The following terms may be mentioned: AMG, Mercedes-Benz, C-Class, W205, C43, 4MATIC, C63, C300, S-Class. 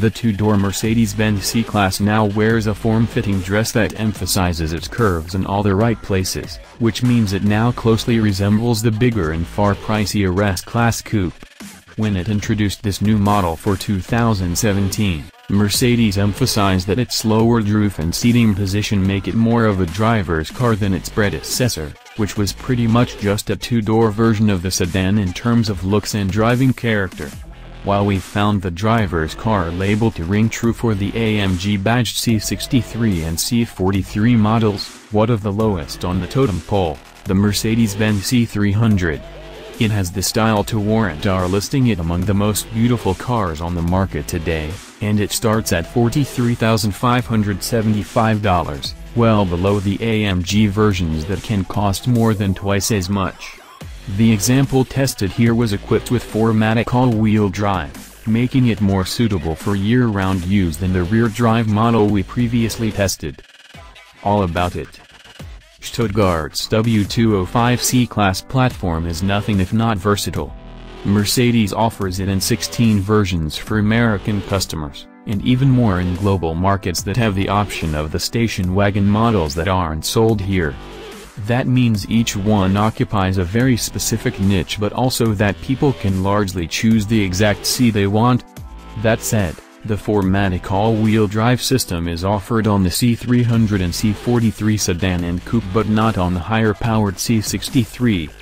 The two-door Mercedes-Benz C-Class now wears a form-fitting dress that emphasizes its curves in all the right places, which means it now closely resembles the bigger and far pricier S-Class coupe. When it introduced this new model for 2017, Mercedes emphasized that its lowered roof and seating position make it more of a driver's car than its predecessor, which was pretty much just a two-door version of the sedan in terms of looks and driving character. While we found the driver's car label to ring true for the AMG badged C63 and C43 models, what of the lowest on the totem pole, the Mercedes-Benz C300? It has the style to warrant our listing it among the most beautiful cars on the market today, and it starts at $43,575, well below the AMG versions that can cost more than twice as much. The example tested here was equipped with 4MATIC all-wheel drive, making it more suitable for year-round use than the rear-drive model we previously tested. All about it. Stuttgart's W205 C-Class platform is nothing if not versatile. Mercedes offers it in 16 versions for American customers, and even more in global markets that have the option of the station wagon models that aren't sold here. That means each one occupies a very specific niche, but also that people can largely choose the exact C they want. That said, the 4MATIC all-wheel drive system is offered on the C300 and C43 sedan and coupe, but not on the higher-powered C63.